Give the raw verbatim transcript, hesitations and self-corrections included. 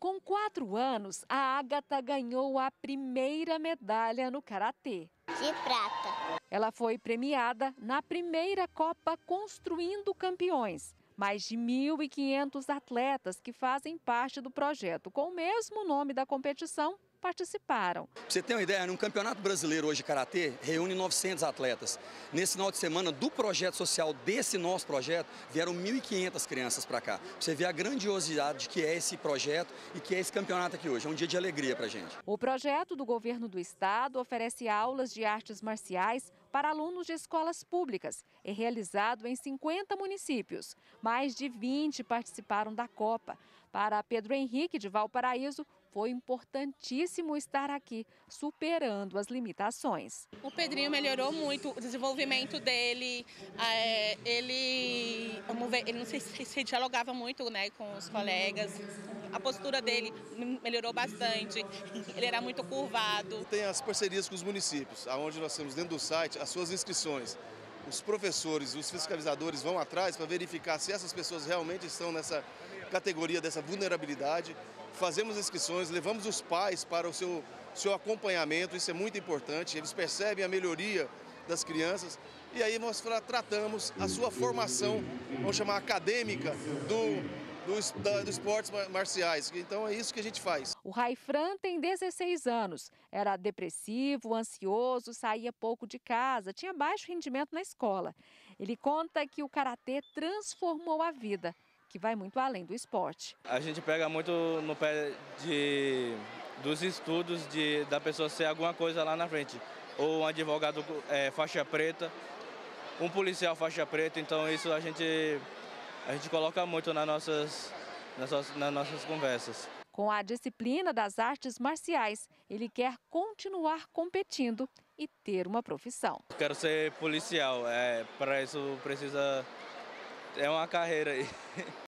Com quatro anos, a Agatha ganhou a primeira medalha no Karatê. De prata. Ela foi premiada na primeira Copa Construindo Campeões. Mais de mil e quinhentos atletas que fazem parte do projeto com o mesmo nome da competição participaram. Pra você ter uma ideia, num campeonato brasileiro hoje de Karatê, reúne novecentos atletas. Nesse final de semana, do projeto social, desse nosso projeto, vieram mil e quinhentas crianças para cá. Pra você ver a grandiosidade que é esse projeto e que é esse campeonato aqui hoje. É um dia de alegria pra gente. O projeto do governo do estado oferece aulas de artes marciais para alunos de escolas públicas. É realizado em cinquenta municípios. Mais de vinte participaram da Copa. Para Pedro Henrique de Valparaíso, foi importantíssimo estar aqui, superando as limitações. O Pedrinho melhorou muito o desenvolvimento dele. É, ele, vamos ver, ele não se, se dialogava muito, né, com os colegas. A postura dele melhorou bastante. Ele era muito curvado. Tem as parcerias com os municípios, onde nós temos dentro do site as suas inscrições. Os professores, os fiscalizadores vão atrás para verificar se essas pessoas realmente estão nessa categoria dessa vulnerabilidade. Fazemos inscrições, levamos os pais para o seu, seu acompanhamento, isso é muito importante, eles percebem a melhoria das crianças e aí nós tratamos a sua formação, vamos chamar acadêmica, do... Dos, da, dos esportes marciais, então é isso que a gente faz. O Raifran tem dezesseis anos, era depressivo, ansioso, saía pouco de casa, tinha baixo rendimento na escola. Ele conta que o Karatê transformou a vida, que vai muito além do esporte. A gente pega muito no pé de, dos estudos de, da pessoa ser alguma coisa lá na frente, ou um advogado é, faixa preta, um policial faixa preta, então isso a gente... A gente coloca muito nas nossas, nas, nas nossas conversas. Com a disciplina das artes marciais, ele quer continuar competindo e ter uma profissão. Quero ser policial, é, para isso precisa... é uma carreira aí.